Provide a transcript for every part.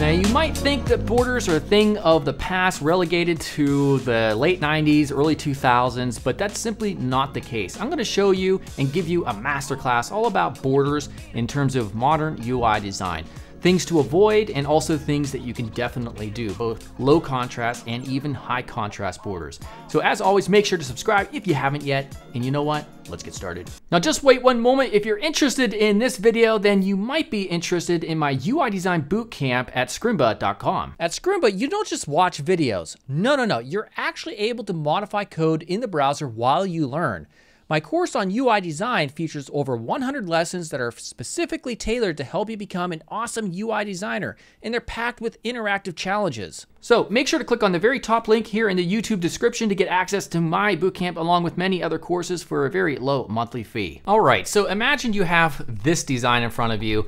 Now you might think that borders are a thing of the past, relegated to the late 90s, early 2000s, but that's simply not the case. I'm gonna show you and give you a masterclass all about borders in terms of modern UI design. Things to avoid and also things that you can definitely do, both low contrast and even high contrast borders. So as always, make sure to subscribe if you haven't yet. And you know what? Let's get started. Now just wait one moment. If you're interested in this video, then you might be interested in my UI design bootcamp at Scrimba.com. At Scrimba, you don't just watch videos. No. You're actually able to modify code in the browser while you learn. My course on UI design features over 100 lessons that are specifically tailored to help you become an awesome UI designer, and they're packed with interactive challenges. So make sure to click on the very top link here in the YouTube description to get access to my bootcamp along with many other courses for a very low monthly fee. All right, so imagine you have this design in front of you.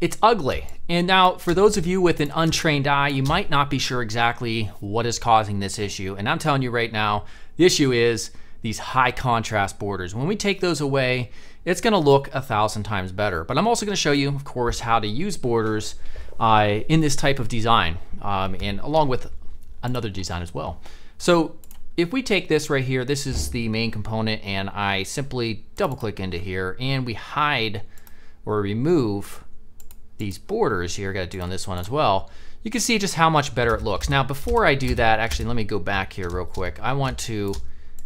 It's ugly. And now for those of you with an untrained eye, you might not be sure exactly what is causing this issue. And I'm telling you right now, the issue is these high contrast borders. When we take those away, it's gonna look 1,000 times better. But I'm also gonna show you, of course, how to use borders in this type of design, and along with another design as well. So if we take this right here, this is the main component, and I simply double click into here and we hide or remove these borders here. Gotta do on this one as well. You can see just how much better it looks. Now, before I do that, actually, let me go back here real quick. I want to,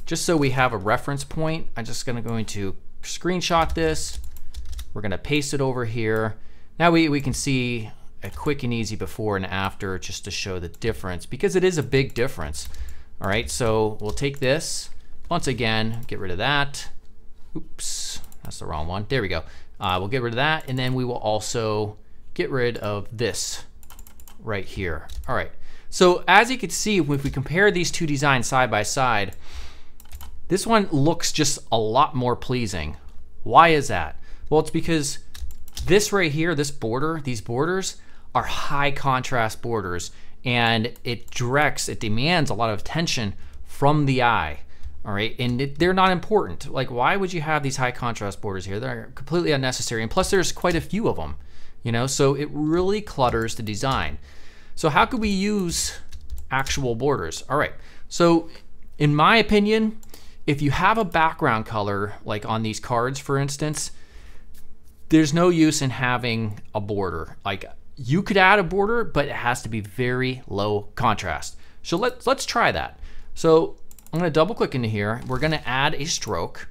just so we have a reference point, I'm just going to screenshot this. We're gonna paste it over here. Now we can see a quick and easy before and after just to show the difference, because it is a big difference. All right, so we'll take this. Once again, get rid of that. Oops, that's the wrong one. There we go. We'll get rid of that, and then we will also get rid of this right here. All right, so as you can see, if we compare these two designs side by side, this one looks just a lot more pleasing. Why is that? Well, it's because this right here, this border, these borders are high contrast borders, and it demands a lot of attention from the eye, all right? And they're not important. Like, why would you have these high contrast borders here? They're completely unnecessary, and plus there's quite a few of them, you know? So it really clutters the design. So how could we use actual borders? All right, so in my opinion, if you have a background color, like on these cards, for instance, there's no use in having a border. Like, you could add a border, but it has to be very low contrast. So let's try that. So I'm gonna double click into here. We're gonna add a stroke,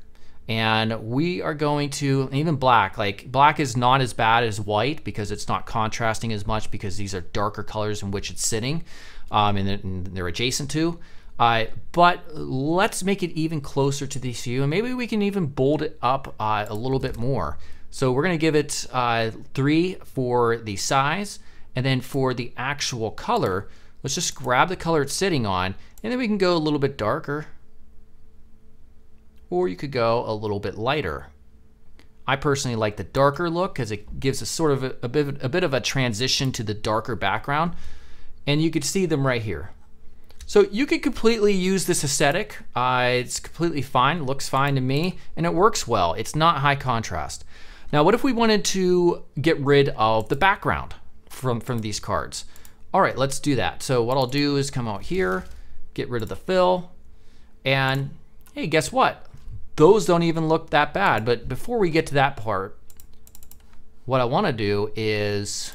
and we are going to, even black, like black is not as bad as white because it's not contrasting as much, because these are darker colors in which it's sitting and they're adjacent to. But let's make it even closer to the hue, and maybe we can even bold it up a little bit more. So we're gonna give it 3 for the size, and then for the actual color, let's just grab the color it's sitting on, and then we can go a little bit darker, or you could go a little bit lighter. I personally like the darker look because it gives us sort of a bit of a transition to the darker background, and you could see them right here. So you could completely use this aesthetic. It's completely fine, looks fine to me, and it works well. It's not high contrast. Now, what if we wanted to get rid of the background from these cards? All right, let's do that. So what I'll do is come out here, get rid of the fill, and hey, guess what? Those don't even look that bad, but before we get to that part, what I wanna do is,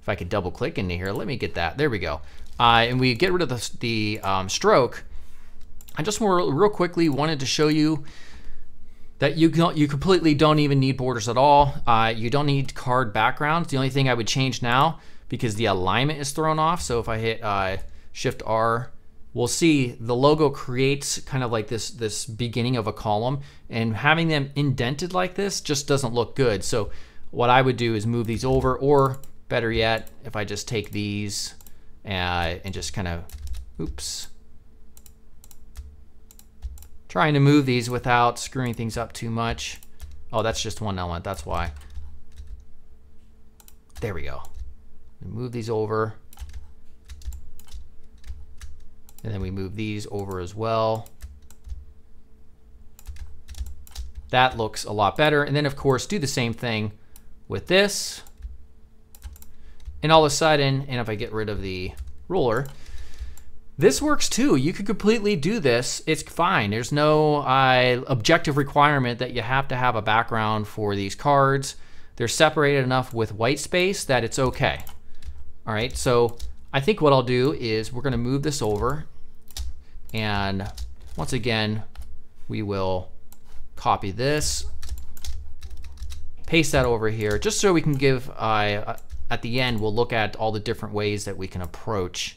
if I could double click into here, let me get that, there we go. And we get rid of the stroke. I just real quickly wanted to show you that you completely don't even need borders at all. You don't need card backgrounds. The only thing I would change now, because the alignment is thrown off, so if I hit Shift R, we'll see the logo creates kind of like this beginning of a column, and having them indented like this just doesn't look good. So what I would do is move these over, or better yet, if I just take these and just kind of, oops, trying to move these without screwing things up too much. Oh, that's just one element, that's why. There we go. Move these over. And then we move these over as well. That looks a lot better. And then of course, do the same thing with this. And all of a sudden, and if I get rid of the ruler, this works too. You could completely do this. It's fine. There's no objective requirement that you have to have a background for these cards. They're separated enough with white space that it's okay. All right, so I think what I'll do is we're gonna move this over, and once again, we will copy this, paste that over here, just so we can give, at the end, we'll look at all the different ways that we can approach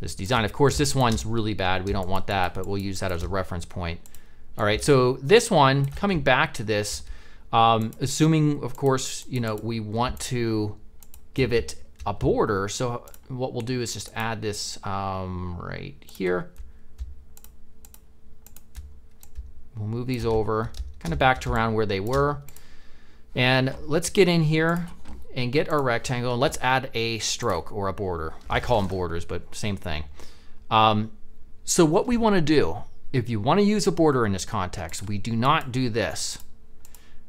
this design. Of course, this one's really bad. We don't want that, but we'll use that as a reference point. All right, so this one, coming back to this, assuming, of course, you know, we want to give it a border. So what we'll do is just add this right here. We'll move these over, kind of back to around where they were. And let's get in here and get our rectangle, and let's add a stroke or a border. I call them borders, but same thing. So what we want to do, if you want to use a border in this context, we do not do this.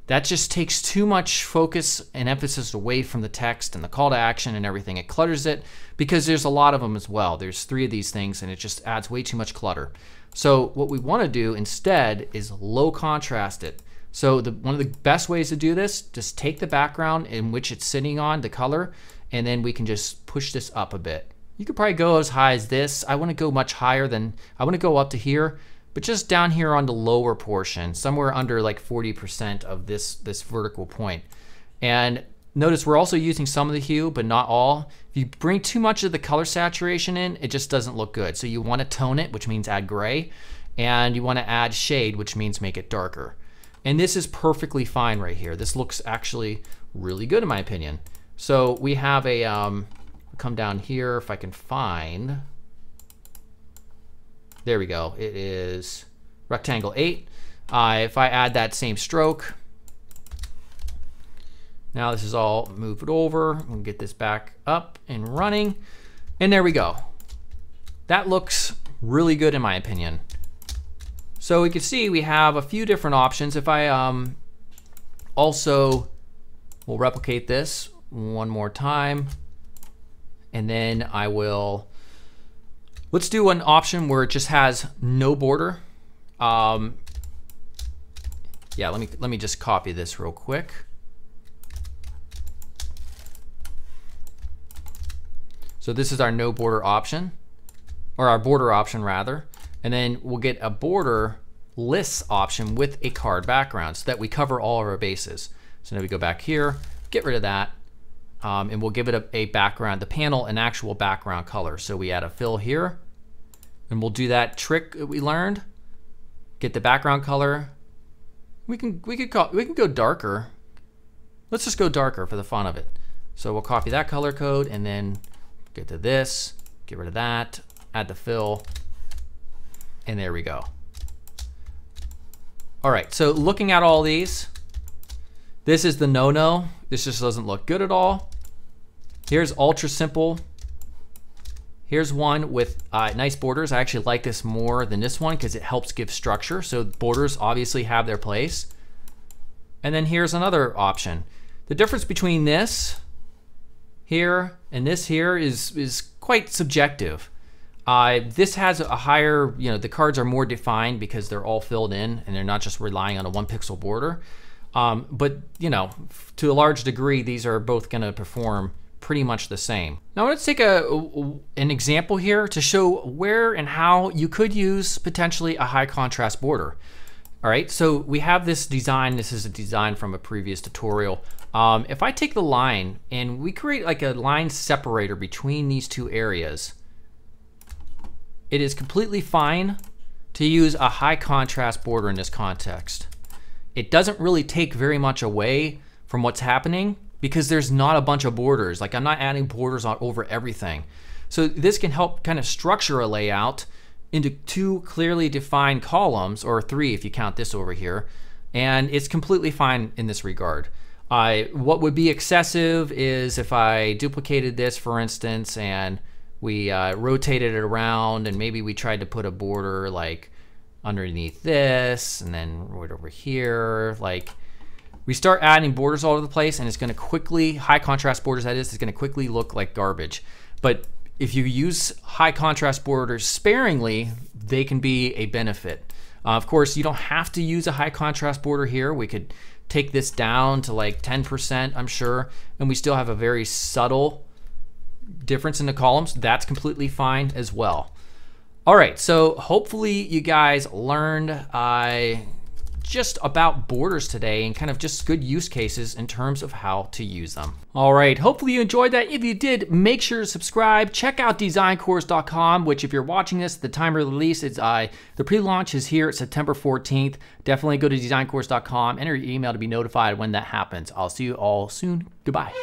That just takes too much focus and emphasis away from the text and the call to action and everything. It clutters it, because there's a lot of them as well. There's 3 of these things, and it just adds way too much clutter. So what we want to do instead is low contrast it. So one of the best ways to do this, just take the background in which it's sitting on, the color, and then we can just push this up a bit. You could probably go as high as this. I want to go much higher than, I want to go up to here. But just down here on the lower portion, somewhere under like 40% of this vertical point. And notice we're also using some of the hue, but not all. If you bring too much of the color saturation in, it just doesn't look good. So you want to tone it, which means add gray, and you want to add shade, which means make it darker. And this is perfectly fine right here. This looks actually really good in my opinion. So we have a, come down here if I can find, there we go, it is rectangle 8. If I add that same stroke, now this is all moved over, we can get this back up and running, and there we go. That looks really good in my opinion. So we can see we have a few different options. If I also will replicate this one more time, and then I will, let's do an option where it just has no border. Yeah, let me just copy this real quick. So this is our no border option, or our border option rather. And then we'll get a border list option with a card background so that we cover all of our bases. So now we go back here, get rid of that. And we'll give it a background, the panel, an actual background color. So we add a fill here, and we'll do that trick that we learned. Get the background color. We can go darker. Let's just go darker for the fun of it. So we'll copy that color code, and then get to this, get rid of that, add the fill, and there we go. All right, so looking at all these, this is the no-no. This just doesn't look good at all. Here's ultra simple. Here's one with nice borders. I actually like this more than this one because it helps give structure. So borders obviously have their place. And then here's another option. The difference between this here and this here is quite subjective. This has a higher, you know, the cards are more defined because they're all filled in and they're not just relying on a 1-pixel border. But you know, to a large degree, these are both going to perform pretty much the same. Now let's take an example here to show where and how you could use potentially a high contrast border. All right, so we have this design. This is a design from a previous tutorial. If I take the line and we create like a line separator between these two areas, it is completely fine to use a high contrast border in this context. It doesn't really take very much away from what's happening because there's not a bunch of borders. Like I'm not adding borders on over everything. So this can help kind of structure a layout into 2 clearly defined columns, or 3 if you count this over here. And it's completely fine in this regard. What would be excessive is if I duplicated this, for instance, and we rotated it around, and maybe we tried to put a border like underneath this, and then right over here, like We start adding borders all over the place and it's gonna quickly, high contrast borders that is, it's gonna quickly look like garbage. But if you use high contrast borders sparingly, they can be a benefit. Of course, you don't have to use a high contrast border here. We could take this down to like 10%, I'm sure, and we still have a very subtle difference in the columns. That's completely fine as well. All right, so hopefully you guys learned just about borders today and kind of just good use cases in terms of how to use them. All right, hopefully you enjoyed that. If you did, make sure to subscribe. Check out designcourse.com, which if you're watching this, the time of release, it's the pre-launch is here, September 14th. Definitely go to designcourse.com, enter your email to be notified when that happens. I'll see you all soon. Goodbye.